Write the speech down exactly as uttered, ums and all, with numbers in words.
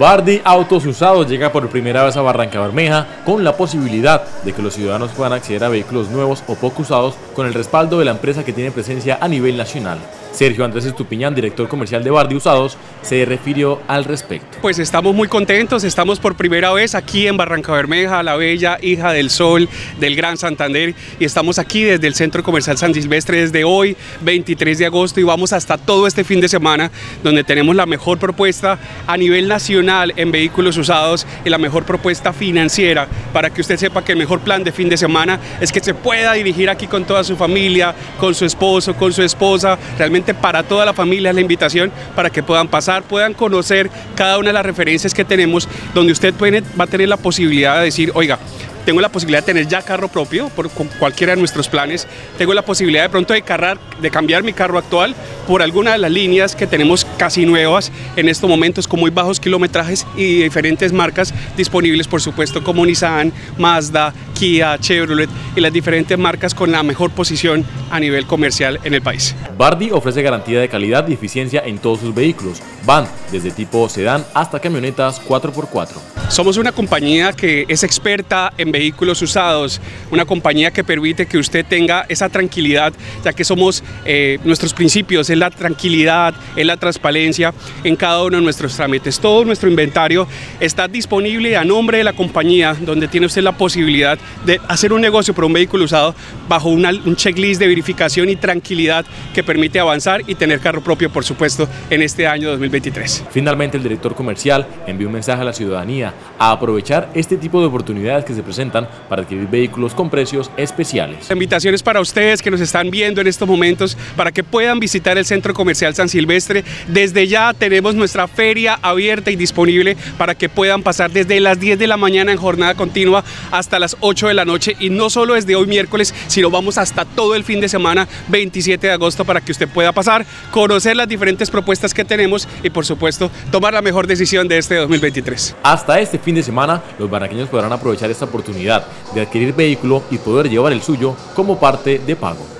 Vardi Autos Usados llega por primera vez a Barrancabermeja con la posibilidad de que los ciudadanos puedan acceder a vehículos nuevos o poco usados con el respaldo de la empresa que tiene presencia a nivel nacional. Sergio Andrés Estupiñán, director comercial de Vardi Usados, se refirió al respecto. Pues estamos muy contentos, estamos por primera vez aquí en Barrancabermeja, la bella hija del sol del Gran Santander, y estamos aquí desde el Centro Comercial San Silvestre desde hoy, veintitrés de agosto, y vamos hasta todo este fin de semana, donde tenemos la mejor propuesta a nivel nacional en vehículos usados y la mejor propuesta financiera, para que usted sepa que el mejor plan de fin de semana es que se pueda dirigir aquí con toda su familia, con su esposo, con su esposa. Realmente para toda la familia es la invitación para que puedan pasar, puedan conocer cada una de las referencias que tenemos, donde usted puede, va a tener la posibilidad de decir, oiga, tengo la posibilidad de tener ya carro propio por cualquiera de nuestros planes, tengo la posibilidad de pronto de, cargar, de cambiar mi carro actual por alguna de las líneas que tenemos casi nuevas en estos momentos con muy bajos kilometrajes y diferentes marcas disponibles, por supuesto, como Nissan, Mazda, Kia, Chevrolet y las diferentes marcas con la mejor posición a nivel comercial en el país. Vardi ofrece garantía de calidad y eficiencia en todos sus vehículos, van desde tipo sedán hasta camionetas cuatro por cuatro. Somos una compañía que es experta en vehículos usados, una compañía que permite que usted tenga esa tranquilidad, ya que somos eh, nuestros principios, es la tranquilidad, es la transparencia en cada uno de nuestros trámites. Todo nuestro inventario está disponible a nombre de la compañía, donde tiene usted la posibilidad de hacer un negocio por un vehículo usado bajo una, un checklist de verificación y tranquilidad que permite avanzar y tener carro propio, por supuesto, en este año dos mil veintitrés. Finalmente, el director comercial envió un mensaje a la ciudadanía a aprovechar este tipo de oportunidades que se presentan para adquirir vehículos con precios especiales. La invitación es para ustedes que nos están viendo en estos momentos para que puedan visitar el Centro Comercial San Silvestre. Desde ya tenemos nuestra feria abierta y disponible para que puedan pasar desde las diez de la mañana en jornada continua hasta las ocho de la noche, y no solo desde hoy miércoles, sino vamos hasta todo el fin de semana, veintisiete de agosto, para que usted pueda pasar, conocer las diferentes propuestas que tenemos y, por supuesto, tomar la mejor decisión de este dos mil veintitrés. Hasta este fin de semana, los barranqueños podrán aprovechar esta oportunidad de adquirir vehículo y poder llevar el suyo como parte de pago.